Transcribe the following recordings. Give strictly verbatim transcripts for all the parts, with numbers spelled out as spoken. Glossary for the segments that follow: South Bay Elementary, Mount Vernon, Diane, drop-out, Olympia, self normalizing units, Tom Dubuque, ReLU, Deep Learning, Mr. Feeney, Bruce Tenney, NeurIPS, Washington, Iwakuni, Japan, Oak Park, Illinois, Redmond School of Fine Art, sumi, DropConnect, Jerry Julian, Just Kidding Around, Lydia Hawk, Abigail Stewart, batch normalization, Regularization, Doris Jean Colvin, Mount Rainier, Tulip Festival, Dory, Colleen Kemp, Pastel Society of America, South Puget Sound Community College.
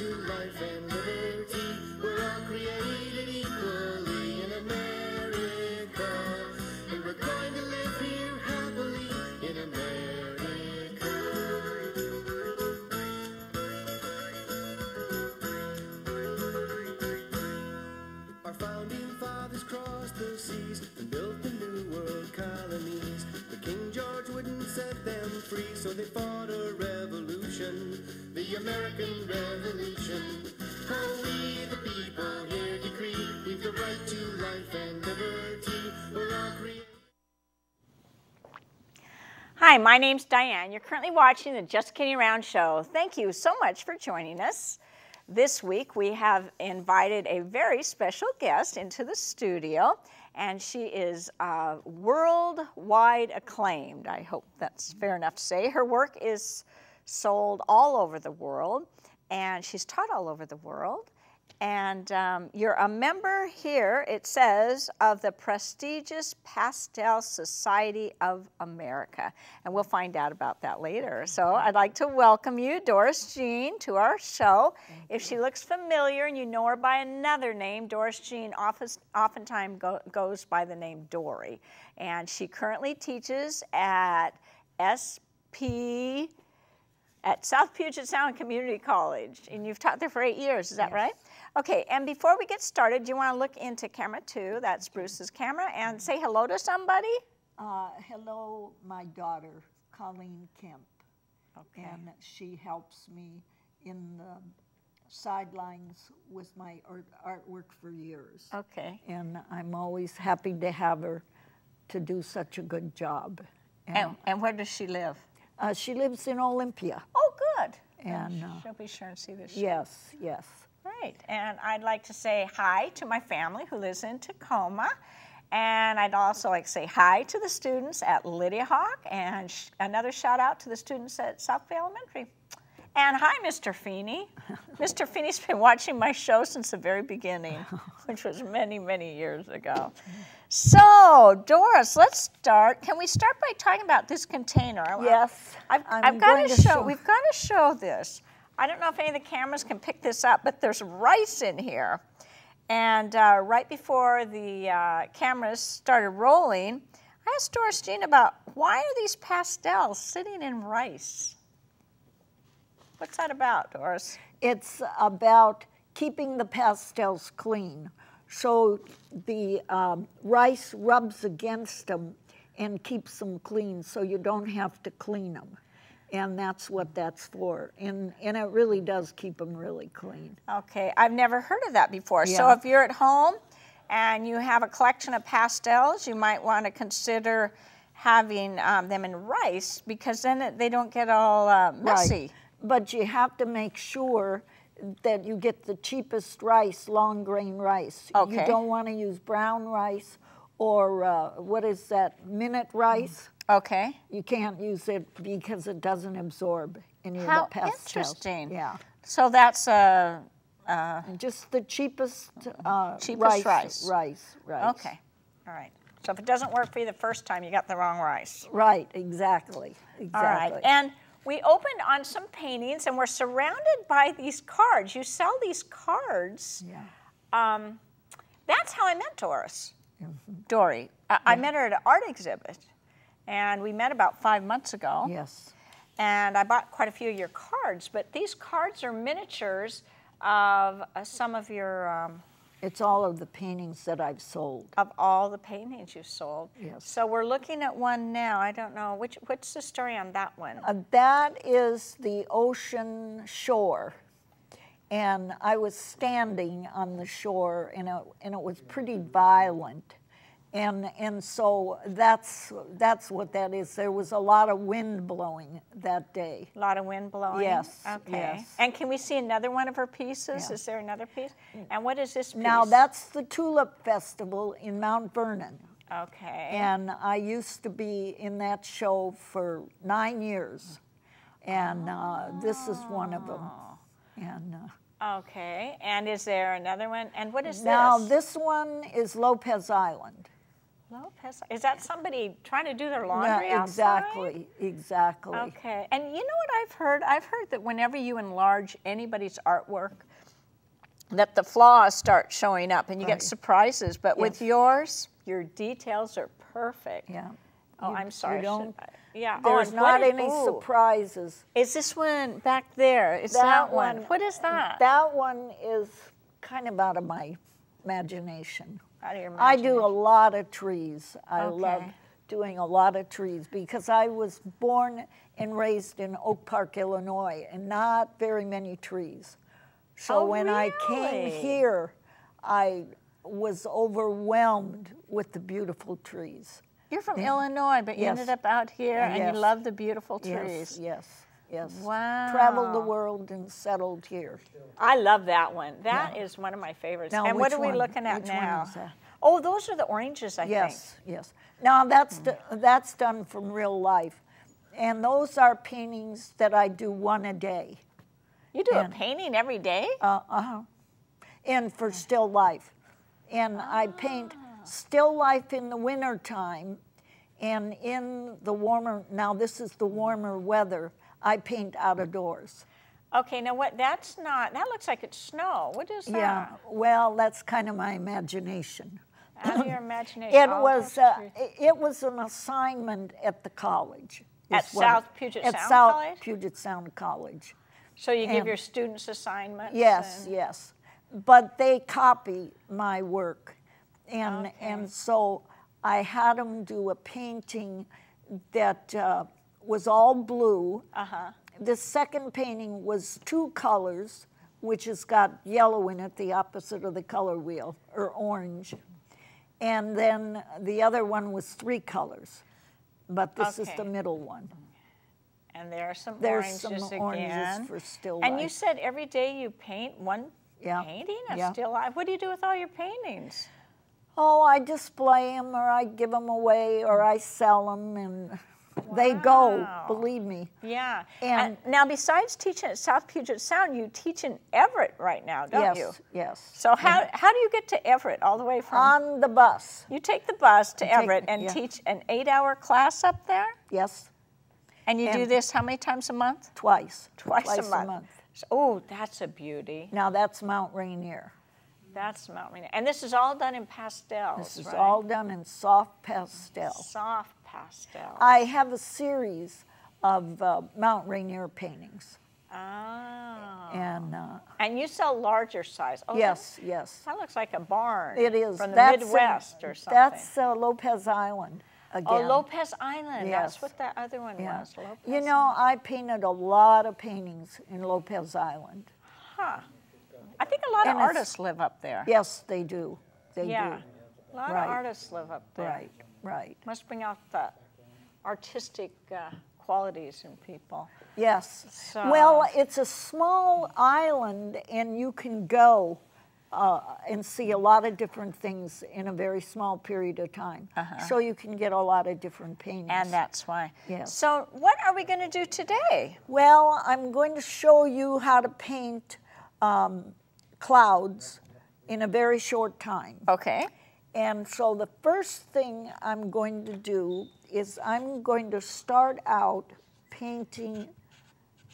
to life and liberty. We're all created equally in America, and we're going to live here happily in America. Our founding fathers crossed the seas and built the New World colonies, but King George wouldn't set them free, so they fought a revolution. The American Revolution. Oh, we the people here decree we've the right to life and liberty. We're all created. Hi, my name's Diane. You're currently watching the Just Kidding Around show. Thank you so much for joining us. This week we have invited a very special guest into the studio, and she is uh, worldwide acclaimed. I hope that's fair enough to say. Her work is sold all over the world, and she's taught all over the world. And um, you're a member here, it says, of the prestigious Pastel Society of America. And we'll find out about that later. So I'd like to welcome you, Doris Jean, to our show. Thank if you. She looks familiar and you know her by another name, Doris Jean oftentimes go, goes by the name Dory. And she currently teaches at S P at South Puget Sound Community College, and you've taught there for eight years, is that yes. right? Okay, and before we get started, you want to look into camera two, that's Bruce's camera, and say hello to somebody? Uh, hello, my daughter, Colleen Kemp, okay. and she helps me in the sidelines with my art artwork for years. Okay. And I'm always happy to have her to do such a good job. And, and, and where does she live? Uh, she lives in Olympia. Oh, good. And uh, she'll be sure and see this show. Yes, yes. Right, and I'd like to say hi to my family who lives in Tacoma. And I'd also like to say hi to the students at Lydia Hawk, and sh another shout out to the students at South Bay Elementary. And hi, Mister Feeney. Mister Feeney's been watching my show since the very beginning, which was many, many years ago. So, Doris, let's start. Can we start by talking about this container? Yes. I've, I've got to show, show. We've got to show this. I don't know if any of the cameras can pick this up, but there's rice in here. And uh, right before the uh, cameras started rolling, I asked Doris Jean about why are these pastels sitting in rice? What's that about, Doris? It's about keeping the pastels clean. So the um, rice rubs against them and keeps them clean so you don't have to clean them. And that's what that's for. And, and it really does keep them really clean. Okay, I've never heard of that before. Yeah. So if you're at home and you have a collection of pastels, you might want to consider having um, them in rice, because then it, they don't get all uh, messy. Right. But you have to make sure that you get the cheapest rice, long grain rice. Okay. You don't want to use brown rice or uh, what is that, minute rice? Okay. You can't use it because it doesn't absorb any How of the pastels. How interesting. Yeah. So that's uh, uh, just the cheapest, uh, cheapest rice, rice. Rice, rice. Okay. All right. So if it doesn't work for you the first time, you got the wrong rice. Right. Exactly. Exactly. All right. And we opened on some paintings, and we're surrounded by these cards. You sell these cards. Yeah. Um, that's how I met Doris. Mm-hmm. Dory. I, yeah. I met her at an art exhibit, and we met about five months ago. Yes. And I bought quite a few of your cards, but these cards are miniatures of uh, some of your... Um, it's all of the paintings that I've sold. Of all the paintings you've sold. Yes. So we're looking at one now. I don't know. Which, what's the story on that one? Uh, that is the ocean shore. And I was standing on the shore, and it, and it was pretty violent. And, and so that's, that's what that is. There was a lot of wind blowing that day. A lot of wind blowing? Yes. Okay. Yes. And can we see another one of her pieces? Yeah. Is there another piece? And what is this piece? Now, that's the Tulip Festival in Mount Vernon. Okay. And I used to be in that show for nine years. And oh. uh, this is one of them. And... Uh, okay. And is there another one? And what is now, this? Now, this one is Lopez Island. Lopez, is that somebody trying to do their laundry no, exactly, outside? Exactly, exactly. Okay, and you know what I've heard? I've heard that whenever you enlarge anybody's artwork, that the flaws start showing up and you right. get surprises. But yes. with yours, your details are perfect. Yeah. Oh, you, I'm sorry. You don't, I, yeah. There's oh, not any ooh. surprises. Is this one back there? Is that, that one? What is that? That one is kind of out of my imagination. Out of your imagination. I do a lot of trees. I okay. love doing a lot of trees because I was born and raised in Oak Park, Illinois, and not very many trees. So oh, when really? I came here, I was overwhelmed with the beautiful trees. You're from yeah. Illinois, but you yes. ended up out here, yes. and you love the beautiful trees. Yes, yes, yes. Wow. Traveled the world and settled here. I love that one. That yeah. is one of my favorites. Now, and what are we one? looking at which now? Oh, those are the oranges, I yes, think. Yes, yes. Now, that's, mm-hmm. that's done from real life. And those are paintings that I do one a day. You do and, a painting every day? Uh, uh-huh. And for still life. And oh. I paint still life in the wintertime and in the warmer, now this is the warmer weather, I paint out of doors. Okay, now what, that's not, that looks like it's snow. What is that? Yeah, well, that's kind of my imagination. Out of your imagination. It was, uh, it was an assignment at the college. At South Puget Sound College? At South Puget Sound College. So you give and your students assignments? Yes, and... yes. But they copy my work. And, okay. and so I had them do a painting that uh, was all blue. Uh-huh. The second painting was two colors, which has got yellow in it, the opposite of the color wheel, or orange. And then the other one was three colors. But this okay. is the middle one. And there are some There's oranges some again. oranges for still life. And you said every day you paint one yeah. painting of yeah. still life. What do you do with all your paintings? Oh, I display them, or I give them away, or I sell them, and wow. they go, believe me. Yeah. And, and now, besides teaching at South Puget Sound, you teach in Everett right now, don't yes, you? Yes, yes. So how, yeah. how do you get to Everett all the way from? On the bus. You take the bus to I Everett take, and yeah. teach an eight-hour class up there? Yes. And you and do this how many times a month? Twice. Twice, twice a month. month. So, oh, that's a beauty. Now that's Mount Rainier. That's Mount Rainier. And this is all done in pastels, This is right? all done in soft pastel. Soft pastel. I have a series of uh, Mount Rainier paintings. Oh. And, uh, and you sell larger size. Oh, yes, that, yes. That looks like a barn. It is. From the that's Midwest a, or something. That's uh, Lopez Island. Again. Oh, Lopez Island. Yes. That's what that other one yeah. was. Lopez you know, Island. I painted a lot of paintings in Lopez Island. Huh. I think a lot and of artists live up there. Yes, they do. They yeah. do. A lot right. of artists live up there. Right, right. Must bring out the artistic uh, qualities in people. Yes. So. Well, it's a small island, and you can go Uh, and see a lot of different things in a very small period of time. Uh-huh. So you can get a lot of different paintings. And that's why. Yes. So what are we going to do today? Well, I'm going to show you how to paint um, clouds in a very short time. Okay. And so the first thing I'm going to do is I'm going to start out painting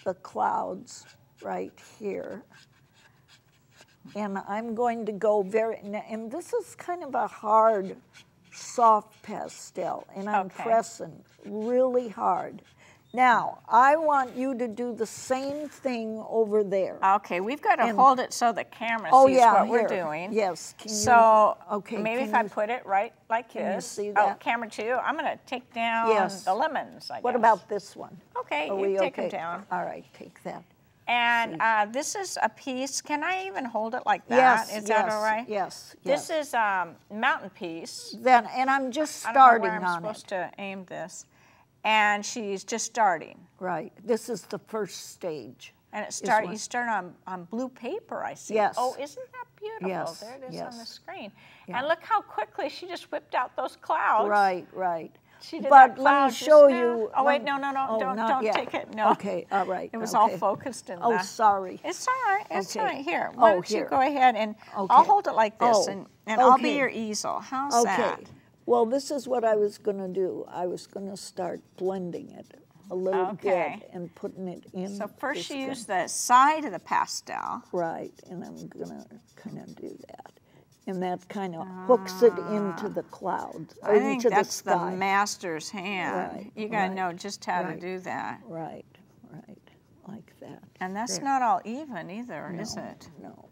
the clouds right here. And I'm going to go very, and this is kind of a hard, soft pastel, and I'm okay. pressing really hard. Now, I want you to do the same thing over there. Okay, we've got to and, hold it so the camera oh, sees yeah, what here. we're doing. Yes. Can you, so okay, maybe if you, I put it right like can this. You see that? Oh, camera two, I'm going to take down yes. the lemons, I guess. What about this one? Okay, Are you take okay? them down. All right, take that. And uh, this is a piece, can I even hold it like that? Yes, is yes, that all right? Yes, yes. This is a um, mountain piece. Then, and I'm just starting on it. I don't know where I'm supposed to aim this. And she's just starting. Right, this is the first stage. And it start, you start on, on blue paper, I see. Yes. Oh, isn't that beautiful? Yes, there it is yes. on the screen. Yeah. And look how quickly she just whipped out those clouds. Right, right. She did but let me show you. Oh, wait, no, no, no, oh, don't, don't take it. No. Okay, all right. It was okay. all focused in that. Oh, sorry. It's all right. It's okay. all right. Here, why oh, don't here. you go ahead and okay. I'll hold it like this, oh, and, and okay. I'll be your easel. How's okay. that? Well, this is what I was going to do. I was going to start blending it a little okay. bit and putting it in. So first she used the side of the pastel. Right, and I'm going to kind of do that. And that kind of hooks it into the clouds. I think into that's the, the master's hand. Right, you got to right, know just how right, to do that. Right, right, like that. And that's there. Not all even either, no, is it? No.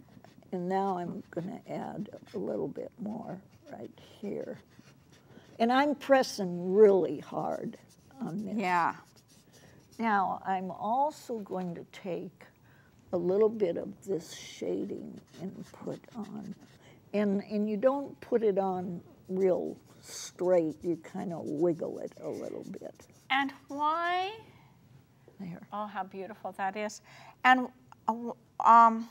And now I'm going to add a little bit more right here. And I'm pressing really hard on this. Yeah. Now, I'm also going to take a little bit of this shading and put on. And, and you don't put it on real straight. You kind of wiggle it a little bit. And why? There. Oh, how beautiful that is. And um,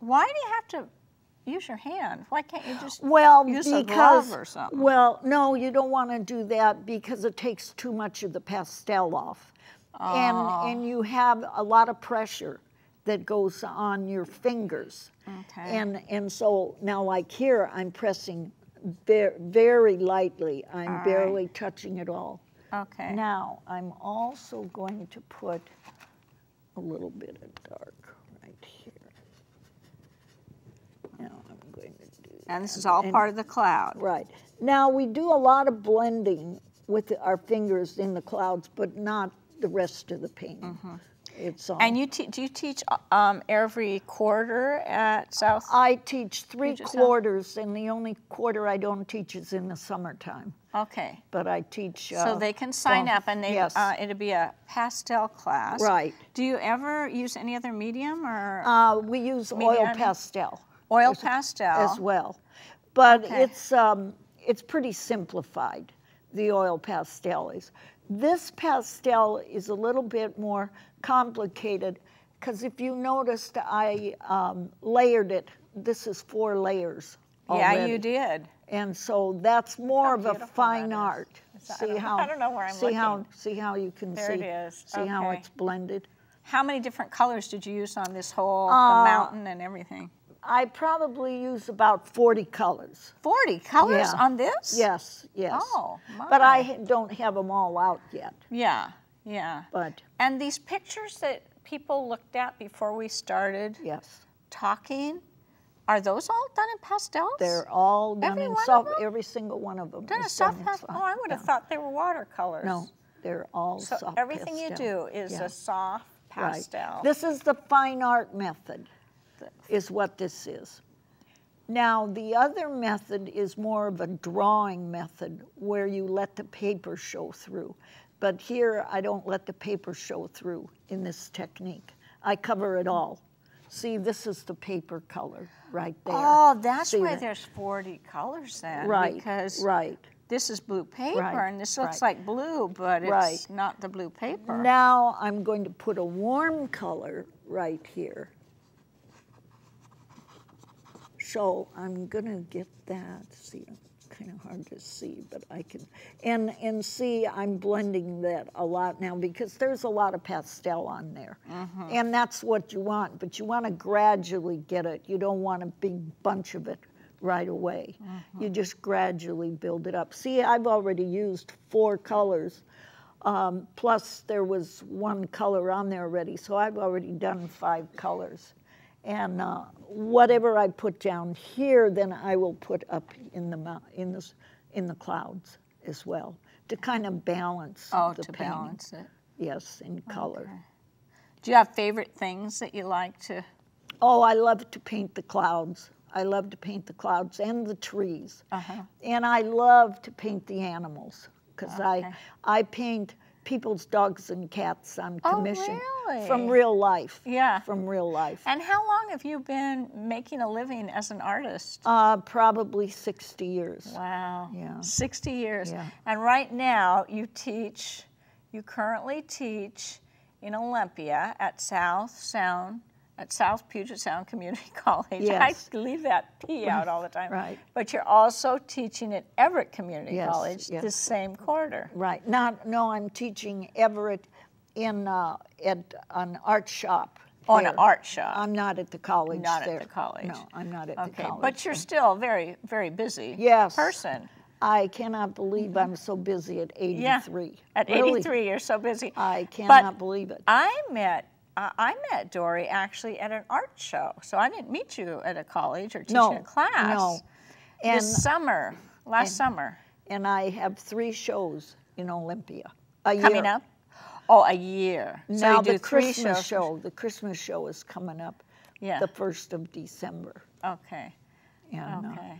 why do you have to use your hand? Why can't you just well, use because, a glove or something? Well, no, you don't want to do that because it takes too much of the pastel off. Oh. And, and you have a lot of pressure that goes on your fingers. Okay. And, and so now like here, I'm pressing very, very lightly. I'm all barely right. touching it all. Okay. Now, I'm also going to put a little bit of dark right here. Now I'm going to do that. And this is all and, part of the cloud. Right. Now, we do a lot of blending with our fingers in the clouds, but not the rest of the painting. Mm-hmm. It's on. And you te do you teach um, every quarter at South? I teach three quarters, South? And the only quarter I don't teach is in the summertime. Okay. But I teach. Uh, so they can sign well, up, and they yes. uh, it'll be a pastel class. Right. Do you ever use any other medium or? Uh, we use medium? oil pastel. Oil as, pastel as well, but okay. it's um, it's pretty simplified. The oil pastel is. This pastel is a little bit more complicated because if you noticed, I um, layered it. This is four layers already. Yeah, you did. And so that's more how of a fine art. Is. See I how I don't know where I'm see looking. How see how you can there see it is. See okay. how it's blended. How many different colors did you use on this whole uh, the mountain and everything? I probably use about forty colors. forty colors yeah. on this? Yes, yes. Oh, my. But I don't have them all out yet. Yeah, yeah. But and these pictures that people looked at before we started yes. talking, are those all done in pastels? They're all done every in one soft, of them? Every single one of them. Done in soft pastel? Oh, I would have yeah. thought they were watercolors. No, they're all so soft everything pastel. You do is yeah. a soft pastel. Right. This is the fine art method. Is what this is. Now, the other method is more of a drawing method where you let the paper show through. But here, I don't let the paper show through in this technique. I cover it all. See, this is the paper color right there. Oh, that's See why that? There's forty colors then. Right, because right. this is blue paper, right, and this looks right. like blue, but it's right. not the blue paper. Now, I'm going to put a warm color right here. So I'm gonna get that. See, it's kind of hard to see, but I can. And and see, I'm blending that a lot now because there's a lot of pastel on there, mm-hmm. and that's what you want. But you want to gradually get it. You don't want a big bunch of it right away. Mm-hmm. You just gradually build it up. See, I've already used four colors, um, plus there was one color on there already, so I've already done five colors. And uh, whatever I put down here, then I will put up in the in the in the clouds as well to kind of balance. Oh, the to painting. Balance it. Yes, in okay. color. Do you have favorite things that you like to? Oh, I love to paint the clouds. I love to paint the clouds and the trees. Uh-huh. And I love to paint the animals because okay. I I paint. People's dogs and cats on commission oh, really? From real life. Yeah. From real life. And how long have you been making a living as an artist? Uh, probably sixty years. Wow. Yeah. sixty years. Yeah. And right now you teach, you currently teach in Olympia at South Sound, at South Puget Sound Community College. Yes. I leave that P out all the time. Right. But you're also teaching at Everett Community yes, College yes. this same quarter. Right. Not, no, I'm teaching Everett in uh, at an art shop. On oh, an art shop. I'm not at the college not there. Not at the college. No, I'm not at okay. the college. But you're still a very, very busy yes. person. I cannot believe I'm so busy at eighty-three. Yeah, at eighty-three, really. You're so busy. I cannot but believe it. I met uh, I met Dory actually at an art show, so I didn't meet you at a college or teaching no, a class. No, and this summer, last and, summer. And I have three shows in Olympia a year. Coming up? Oh, a year. So now you do the three Christmas shows. show. The Christmas show is coming up, yeah, the first of December. Okay. And, okay. Uh,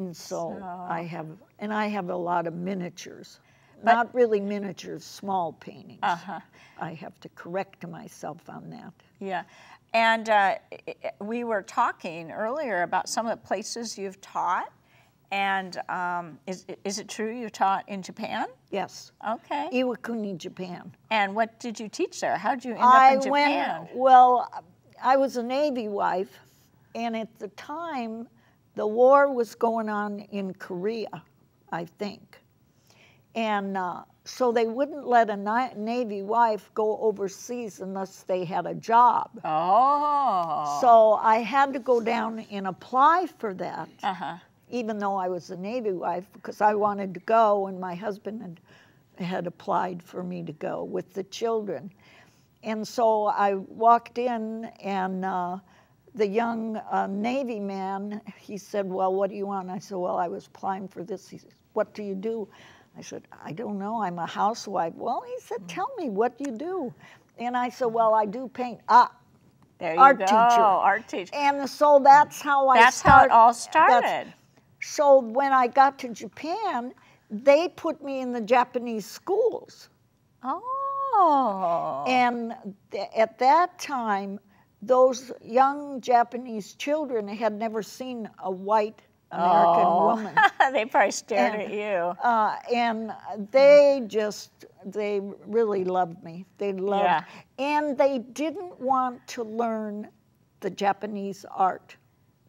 And so, so I have, and I have a lot of miniatures, but, not really miniatures, small paintings. Uh-huh. I have to correct myself on that. Yeah, and uh, we were talking earlier about some of the places you've taught, and um, is, is it true you taught in Japan? Yes. Okay. Iwakuni, Japan. And what did you teach there? How did you end I up in Japan? Went, well, I was a Navy wife, and at the time, the war was going on in Korea, I think. And uh, so they wouldn't let a Navy wife go overseas unless they had a job. Oh. So I had to go down and apply for that, uh-huh, even though I was a Navy wife, because I wanted to go, and my husband had, had applied for me to go with the children. And so I walked in, and uh, the young uh, Navy man, he said, well, what do you want? I said, well, I was applying for this. He said, what do you do? I said, I don't know. I'm a housewife. Well, he said, tell me what you do. And I said, well, I do paint. Ah, there you art go. Teacher. Art teacher. And so that's how I that's started. That's how it all started. That's, so when I got to Japan, they put me in the Japanese schools. Oh. And th at that time, those young Japanese children had never seen a white American oh. woman. They probably stared and, at you. Uh, and they just, they really loved me. They loved, yeah. and they didn't want to learn the Japanese art.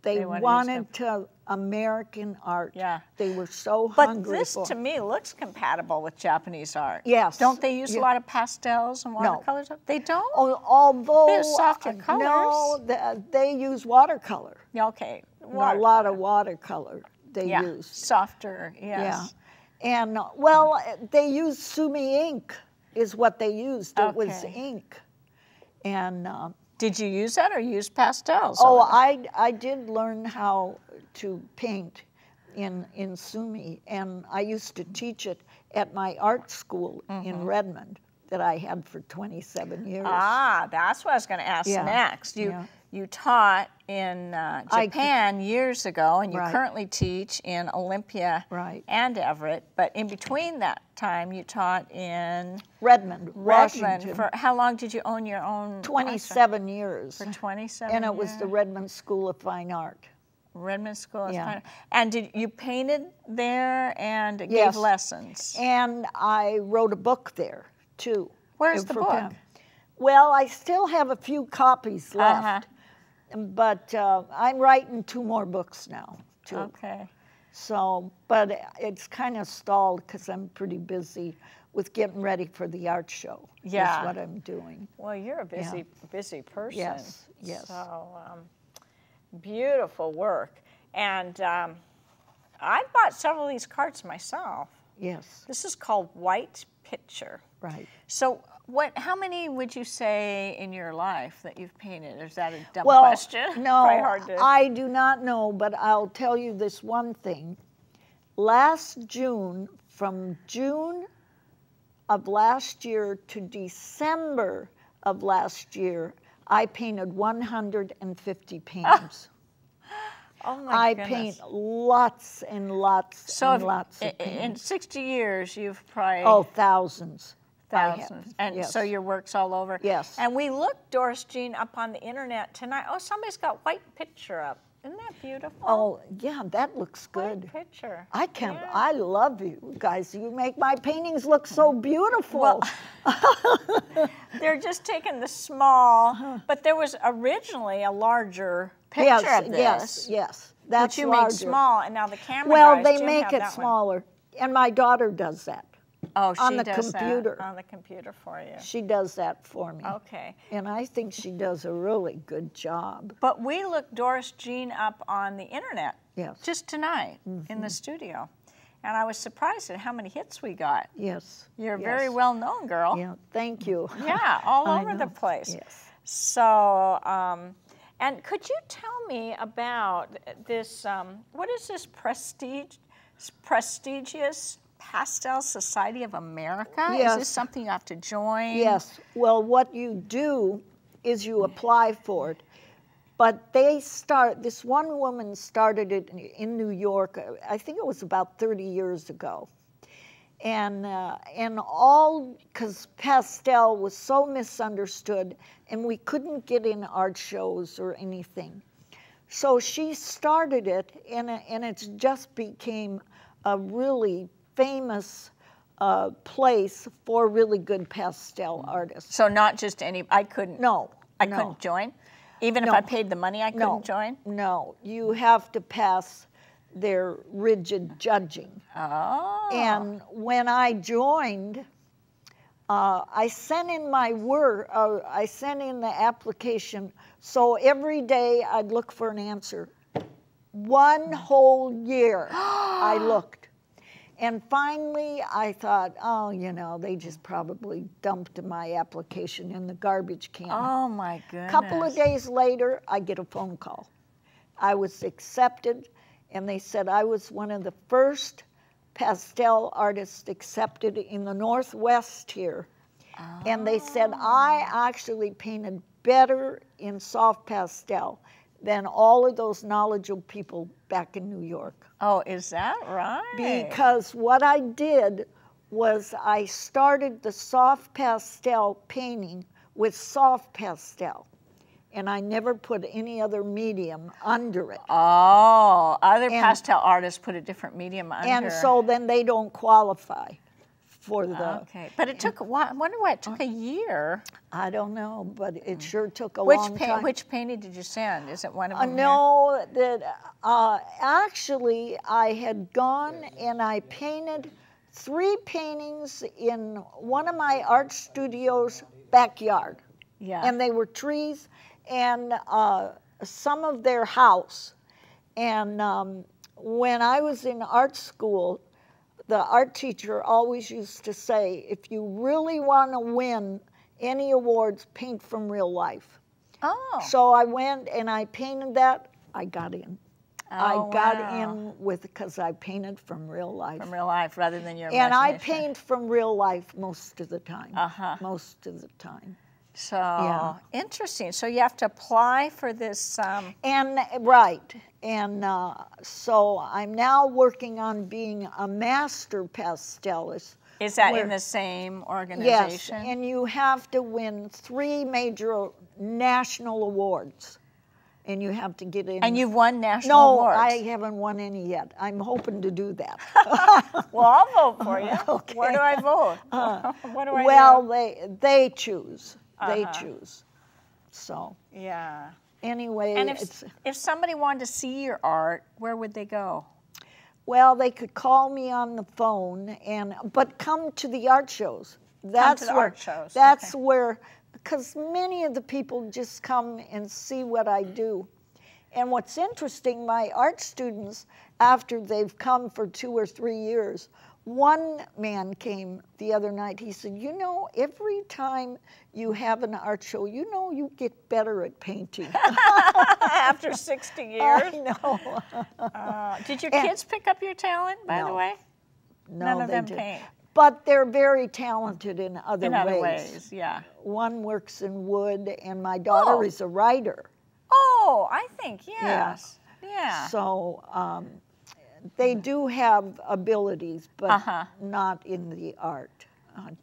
They, they wanted to, to American art. Yeah. They were so but hungry. But this, for, to me, looks compatible with Japanese art. Yes. Don't they use yeah. a lot of pastels and watercolors? No. They don't? Oh, although... They're softer colors. No, they, they use watercolor. Okay. Watercolor. No, a lot of watercolor they yeah. use. Softer, yes. Yeah. And, well, they used sumi ink is what they used. It okay. was ink. And... Um, Did you use that or use pastels? Oh, I, I did learn how to paint in, in sumi, and I used to teach it at my art school mm-hmm. in Redmond that I had for twenty-seven years. Ah, that's what I was going to ask yeah. next. You, yeah. you taught in uh, Japan I, years ago, and you right. currently teach in Olympia right. and Everett, but in between that time, you taught in... Redmond, Washington. For how long did you own your own... twenty-seven concert? Years. For twenty-seven And it years? Was the Redmond School of Fine Art. Redmond School of yeah. Fine Art. And did, you painted there and yes. gave lessons. And I wrote a book there, too. Where's the book? Pam. Well, I still have a few copies left. Uh-huh. But uh, I'm writing two more books now, too. Okay. So, but it's kind of stalled because I'm pretty busy with getting ready for the art show. Yeah. Is what I'm doing. Well, you're a busy, yeah. busy person. Yes, yes. So, um, beautiful work. And um, I bought several of these cards myself. Yes. This is called White Picture. Right. So, what? How many would you say in your life that you've painted? Is that a dumb well, question? No, hard to... I do not know, but I'll tell you this one thing. Last June, from June of last year to December of last year, I painted one hundred fifty paintings. Oh my I goodness. Paint lots and lots so and if, lots of paintings. In sixty years, you've probably... Oh, thousands. Thousands. And yes. so your work's all over. Yes. And we looked, Doris Jean, up on the internet tonight. Oh, somebody's got White Picture up. Isn't that beautiful? Oh, yeah, that looks good. White Picture. I can't, yeah. I love you guys. You make my paintings look so beautiful. Well, they're just taking the small, but there was originally a larger picture yes, of this. Yes, yes. That's which you larger. Made small, and now the camera Well, guys, they make it smaller, one. And my daughter does that. Oh, she on the does computer. That on the computer for you. She does that for me. Okay. And I think she does a really good job. But we looked Doris Jean up on the internet yes. just tonight mm-hmm. in the studio. And I was surprised at how many hits we got. Yes. You're a yes. very well-known girl. Yeah, thank you. Yeah, all over know. the place. Yes. So, um, and could you tell me about this, um, what is this prestige, prestigious Pastel Society of America? Yes. Is this something you have to join? Yes. Well, what you do is you apply for it. But they start, this one woman started it in New York, I think it was about thirty years ago. And, uh, and all, because pastel was so misunderstood and we couldn't get in art shows or anything. So she started it and, and it just became a really famous uh, place for really good pastel artists. So not just any, I couldn't, no, I no. couldn't join? Even no. if I paid the money, I couldn't no. join? No, you have to pass their rigid judging. Oh. And when I joined, uh, I sent in my work, uh, I sent in the application, so every day I'd look for an answer. One whole year I looked. And finally, I thought, oh, you know, they just probably dumped my application in the garbage can. Oh, my goodness. A couple of days later, I get a phone call. I was accepted, and they said I was one of the first pastel artists accepted in the Northwest here. Oh. And they said I actually painted better in soft pastel than all of those knowledgeable people back in New York. Oh, is that right? Because what I did was I started the soft pastel painting with soft pastel, and I never put any other medium under it. Oh, other and, pastel artists put a different medium under. And so then they don't qualify for the... Okay, but it took, a while. I wonder why it took a year. I don't know, but it sure took a which long time. Which painting did you send? Is it one of them? Uh, no, that, uh, actually I had gone and I painted three paintings in one of my art studio's backyard. Yeah. And they were trees and uh, some of their house. And um, when I was in art school, the art teacher always used to say, if you really want to win any awards, paint from real life. Oh. So I went and I painted that. I got in. Oh, I got wow. in with, because I painted from real life. From real life rather than your imagination. And I paint from real life most of the time. Uh-huh. Most of the time. So yeah. interesting. So you have to apply for this. Um... And right. And uh, so I'm now working on being a master pastelist. Is that where, in the same organization? Yes, and you have to win three major national awards. And you have to get in. And you've won national no, awards? No, I haven't won any yet. I'm hoping to do that. Well, I'll vote for you. Okay. Where do I vote? Uh, what do I well, do? they they choose. Uh-huh. They choose. So. Yeah. Anyway, and if, it's, if somebody wanted to see your art, where would they go? Well, they could call me on the phone, and but come to the art shows. That's come to the where, art shows. That's okay. where, because many of the people just come and see what I do. And what's interesting, my art students, after they've come for two or three years, one man came the other night, he said, you know, every time you have an art show, you know you get better at painting. After sixty years? I know. Uh, did your kids and, pick up your talent, by no, the way? No, None of they them didn't. paint. But they're very talented in other in ways. In other ways, yeah. One works in wood, and my daughter oh. is a writer. Oh, I think, yes. Yeah. yeah. So... Um, they do have abilities, but uh-huh. not in the art.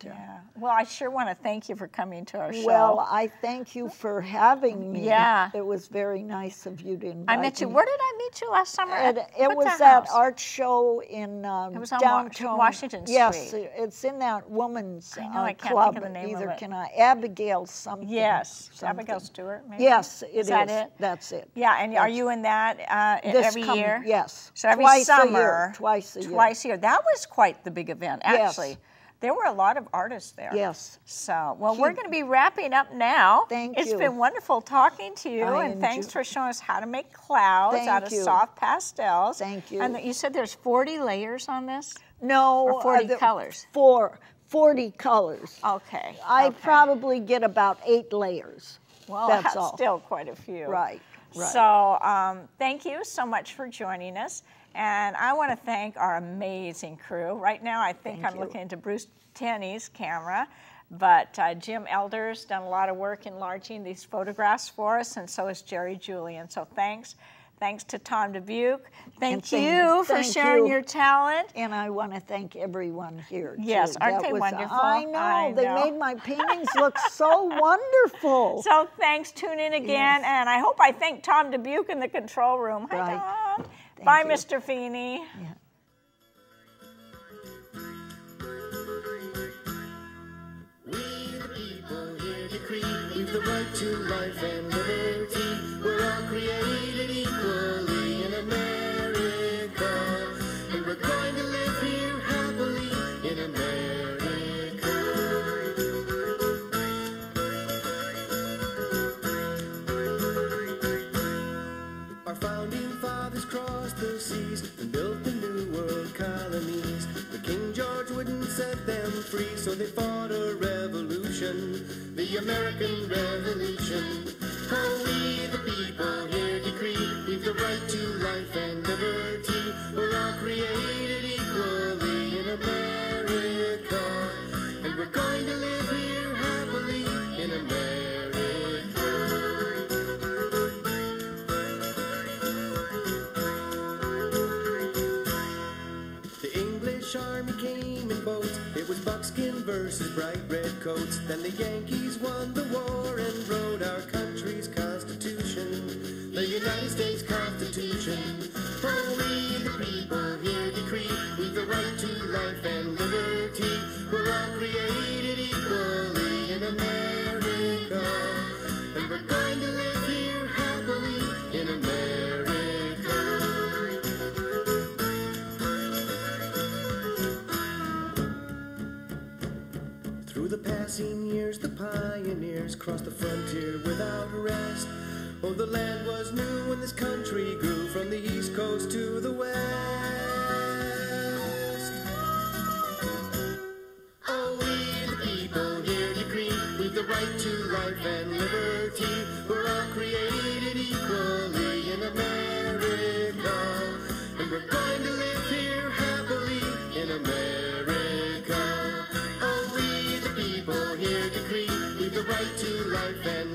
Yeah. Well, I sure want to thank you for coming to our show. Well, I thank you for having me. Yeah. It was very nice of you to invite me. I met you. Where did I meet you last summer? It, it was that art show in um, it was on downtown Washington Street. Yes, it's in that woman's club. I know, I can't think of the name of it. Either can I. Abigail something. Yes, something. Abigail Stewart, maybe? Yes, it is. Is that it? That's it. Yeah, and are you in that uh, every year? Yes. So every summer. Twice a year. Twice a year. Twice a year. That was quite the big event, actually. Yes. There were a lot of artists there. Yes. So, well, Cute. we're going to be wrapping up now. Thank it's you. It's been wonderful talking to you, I and thanks for showing us how to make clouds Thank out you. of soft pastels. Thank you. And you said there's forty layers on this? No. Or forty uh, colors? Four, forty colors. Okay. I okay. probably get about eight layers. Well, that's, that's all. still quite a few. Right. Right. So um, thank you so much for joining us. And I want to thank our amazing crew. Right now, I think thank I'm you. looking into Bruce Tenney's camera. But uh, Jim Elder's done a lot of work enlarging these photographs for us, and so is Jerry Julian. So thanks. Thanks to Tom Dubuque. Thank and you for thank sharing you. your talent. And I want to thank everyone here, too. Yes, aren't that they wonderful? A, I, know, I know. They made my paintings look so wonderful. So thanks. Tune in again. Yes. And I hope I thank Tom Dubuque in the control room. Hi, right. Tom. Thank Bye, you. Mister Feeney. Yeah. We the people here decree we've the right to life and liberty. We're all created. So they fought a revolution, the American Revolution. How we the people here decree, we've the right to life and liberty. We're all created equally in America, and we're going to live here happily in America. The English army came in boats. It was buckskin versus bright red coats. Then the Yankees won the war and wrote our country's Constitution, the United States Constitution. Oh, we the people here decree we've the right to life and liberty. We're all created equally in America, and we're going to live here happily in America. Passing years, the pioneers crossed the frontier without rest. Oh, the land was new when this country grew from the East Coast to the West. Oh, we the people here decree we've the right to life and liberty. We're all created equally in America, and we're going to live here happily in America. Life and